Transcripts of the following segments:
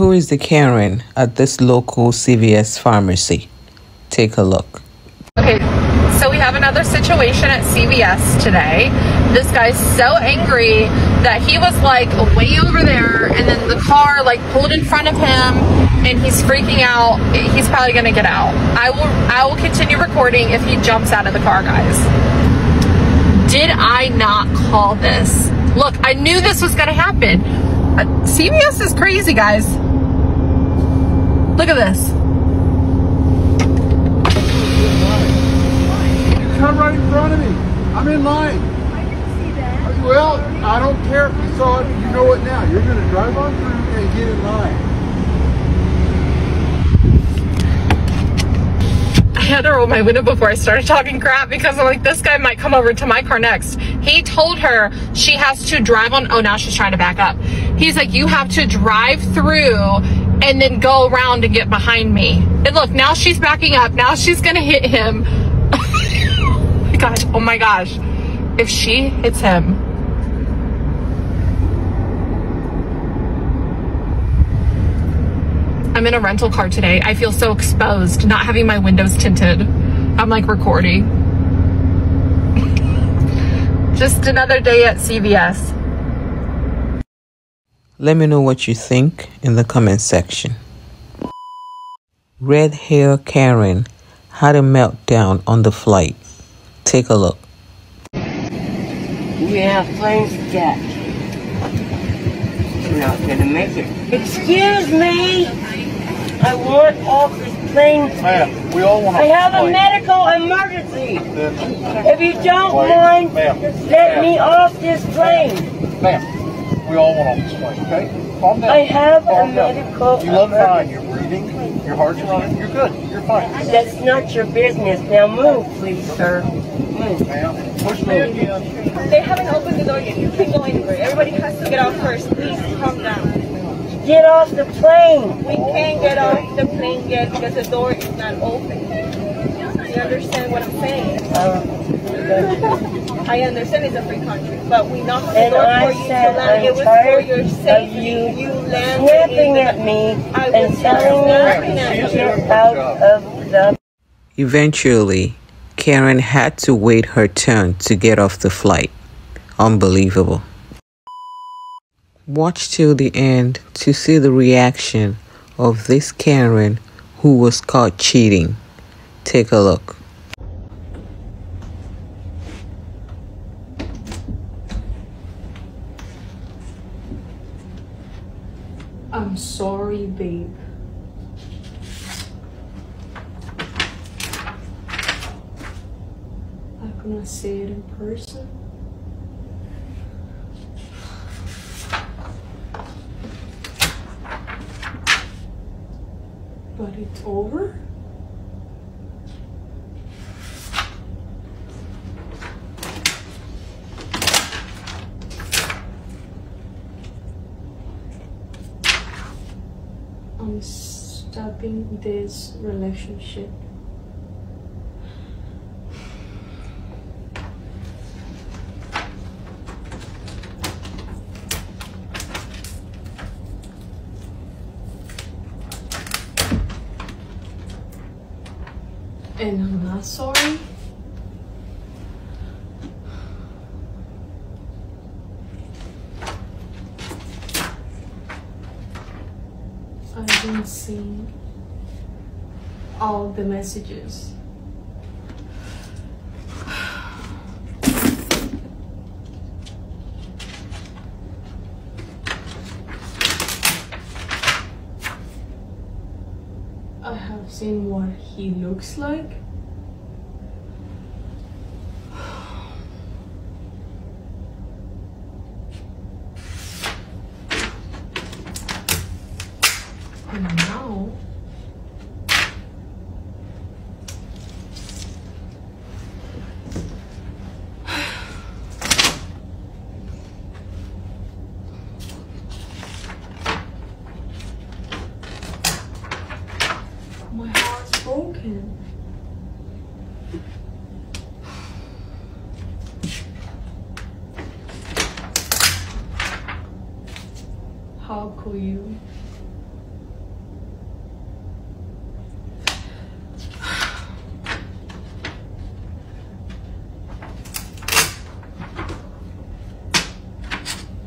Who is the Karen at this local CVS pharmacy? Take a look. Okay, so we have another situation at CVS today. This guy's so angry that he was like way over there, and then the car like pulled in front of him and he's freaking out. He's probably gonna get out. I will continue recording if he jumps out of the car, guys. Did I not call this? Look, I knew this was gonna happen. CVS is crazy, guys. Look at this. Come right in front of me. I'm in line. I didn't see that. Well, I don't care if you saw it. You know it now. You're going to drive on through and get in line. I had to roll my window before I started talking crap because I'm like, this guy might come over to my car next. He told her she has to drive on. Oh, now she's trying to back up. He's like, you have to drive through and then go around and get behind me. And look, now she's backing up. Now she's going to hit him. Gosh, oh my gosh, if she hits him. I'm in a rental car today. I feel so exposed, not having my windows tinted. I'm like recording. Just another day at CVS. Let me know what you think in the comment section. Red hair Karen had a meltdown on the flight. Take a look. Yeah, plane's dead. We're not gonna make it. Excuse me. I want off this plane. Ma'am, we all want. I have a medical emergency. If you don't mind, let me off this plane. Ma'am, we all want off this plane. Okay, calm down. I have a medical. You look fine. You're breathing. Your heart's running. You're good. You're fine. That's not your business. Now move, please, sir. Push me again. They haven't opened the door yet. You can go anywhere. Everybody has to get off first. Please calm down. Get off the plane. We can't get off the plane yet because the door is not open. You understand what I'm saying? I understand it's a free country, but we knocked on the door for you to land. It was for your safety. You landed. Snapping at me and telling me to get out of the. Eventually, Karen had to wait her turn to get off the flight. Unbelievable. Watch till the end to see the reaction of this Karen who was caught cheating. Take a look. I'm sorry, babe. I'm gonna say it in person. But it's over. I'm stopping this relationship. And I'm not sorry. I didn't see all the messages. I have seen what he looks like. And now my heart's broken. How could you?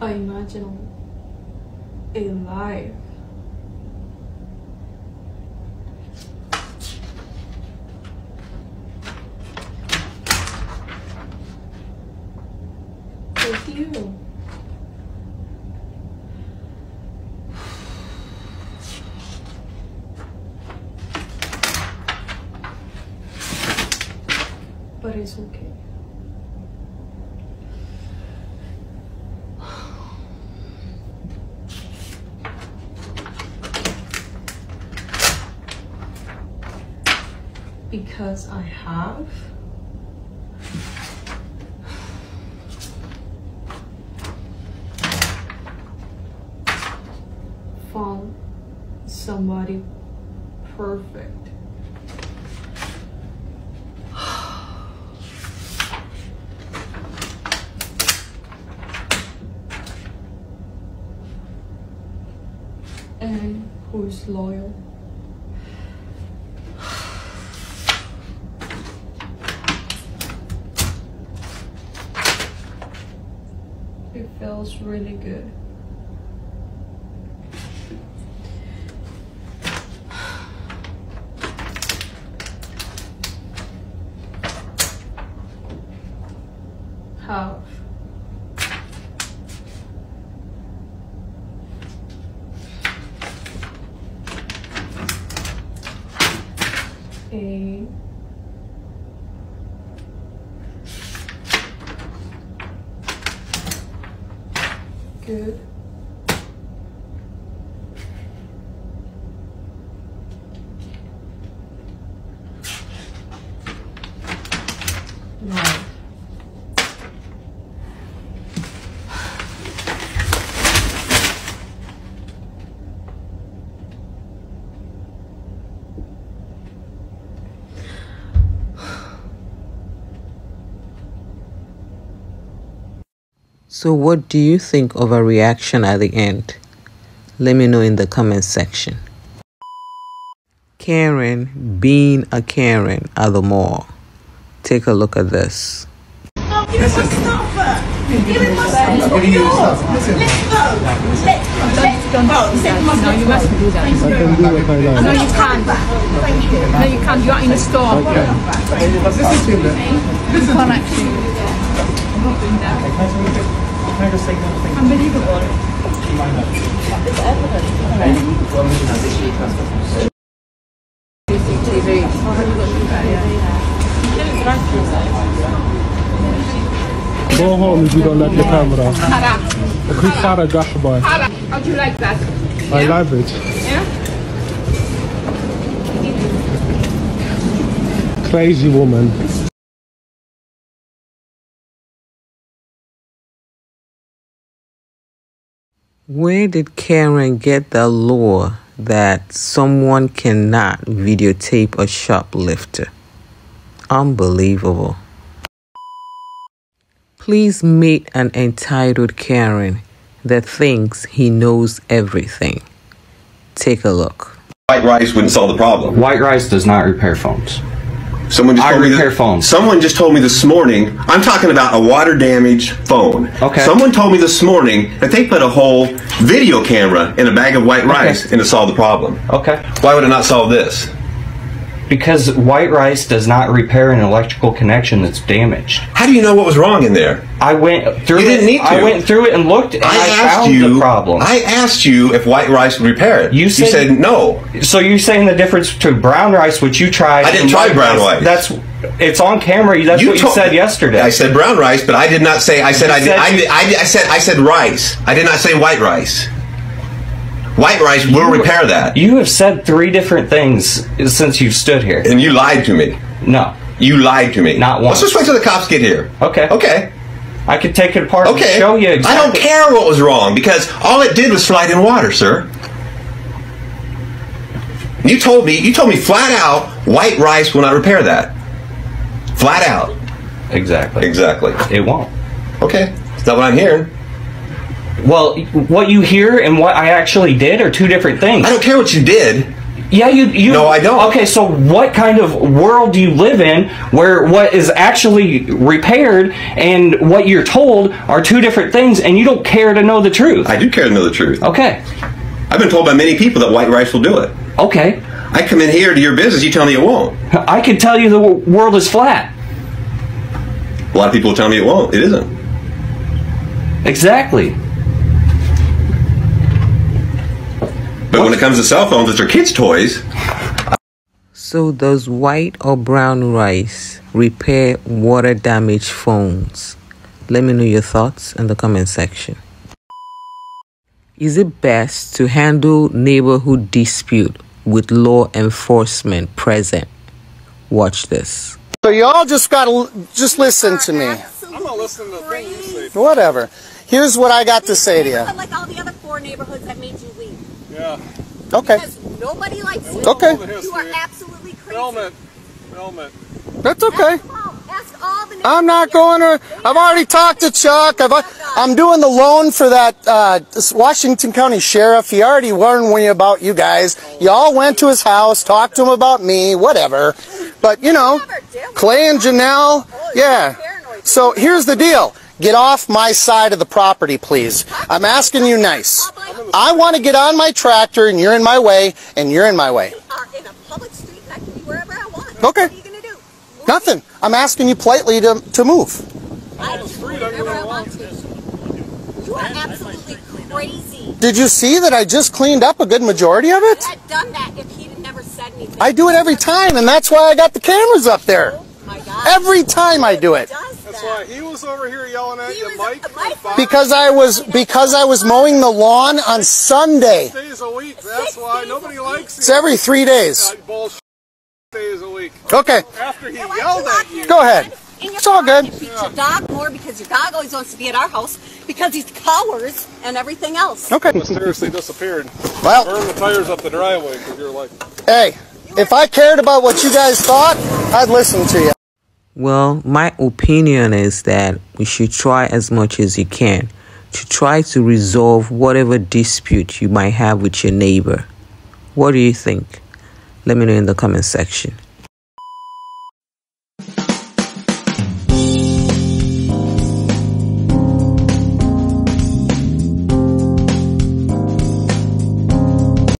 I imagine a life with you. But it's okay. Because I have found somebody perfect. And who is loyal. It feels really good. Have a good life. So what do you think of our reaction at the end? Let me know in the comment section. Karen being a Karen at the mall. Take a look at this. No, give me my stuff. Give me my stuff. Let's go. No, you must do that. No, you can't. No, you can't. You are in a store. This is actually. I'm not doing that. Can I just say one thing? Unbelievable. It's evident. Go home if you don't like the camera. How do you like that? Yeah? I love it. Yeah? Crazy woman. Where did Karen get the lure that someone cannot videotape a shoplifter? Unbelievable. Please meet an entitled Karen that thinks he knows everything. Take a look. White rice wouldn't solve the problem. White rice does not repair phones. Someone just told me this morning, I'm talking about a water damaged phone. Okay. Someone told me this morning that they put a whole video camera in a bag of white rice and it solved the problem. Okay. Why would it not solve this? Because white rice does not repair an electrical connection that's damaged. How do you know what was wrong in there? I went through it. You didn't need to. I went through it and looked and I found the problem. I asked you if white rice would repair it. You said no. So you're saying the difference between brown rice, which you tried. I didn't try brown rice. It's on camera. That's what you said yesterday. I said brown rice, but I did not say. I said rice. I did not say white rice. White rice will repair that. You have said three different things since you've stood here. And you lied to me. No. You lied to me. Not once. Let's just wait till the cops get here. Okay. Okay. I could take it apart and show you exactly. I don't care what was wrong because all it did was slide in water, sir. You told me flat out, white rice will not repair that. Flat out. Exactly. Exactly. It won't. Okay. That's not what I'm hearing. Well, what you hear and what I actually did are two different things. I don't care what you did. Yeah, you. No, I don't. Okay, so what kind of world do you live in where what is actually repaired and what you're told are two different things, and you don't care to know the truth? I do care to know the truth. Okay. I've been told by many people that white rice will do it. Okay. I come in here to your business, you tell me it won't. I could tell you the world is flat. A lot of people tell me it won't. It isn't. Exactly. But when it comes to cell phones, it's our kids' toys. So does white or brown rice repair water-damaged phones? Let me know your thoughts in the comment section. Is it best to handle neighborhood dispute with law enforcement present? Watch this. So y'all just gotta listen to me. I'm not listening to the thing you say. Whatever. Here's what I got to say to you. Like all the other four neighborhoods that made you leave. Yeah. Okay. Because nobody likes you. Okay. You are absolutely crazy. Film it. That's okay. Ask all the I'm not going to. I've already talked to Chuck. I'm doing the loan for that Washington County Sheriff. He already warned me about you guys. Y'all went to his house, talked to him about me, whatever. But, you know, Clay and Janelle, yeah. So here's the deal. Get off my side of the property, please. I'm asking you nice. I want to get on my tractor, and you're in my way, and you're in my way. You are in a public street, and I can be wherever I want. Okay. What are you going to do? Move. Nothing. I'm asking you politely to move. I can do wherever I want to. You are absolutely crazy. Did you see that I just cleaned up a good majority of it? I had done that if he had never said anything. I do it every time, and that's why I got the cameras up there. Every time I do it. That's why he was over here yelling at you, Mike. Because I was mowing the lawn on Sunday. 6 days a week. That's why nobody likes you. It's every 3 days. Bullshit. 6 days a week. Okay. After he yelled at you. Go ahead. It's all good. You beat your dog more because your dog always wants to be at our house because he's cowers and everything else. Okay. Mysteriously disappeared. Well. Burn the tires up the driveway because you're like. Hey, if I cared about what you guys thought, I'd listen to you. Well, my opinion is that we should try as much as you can to try to resolve whatever dispute you might have with your neighbor. What do you think? Let me know in the comment section.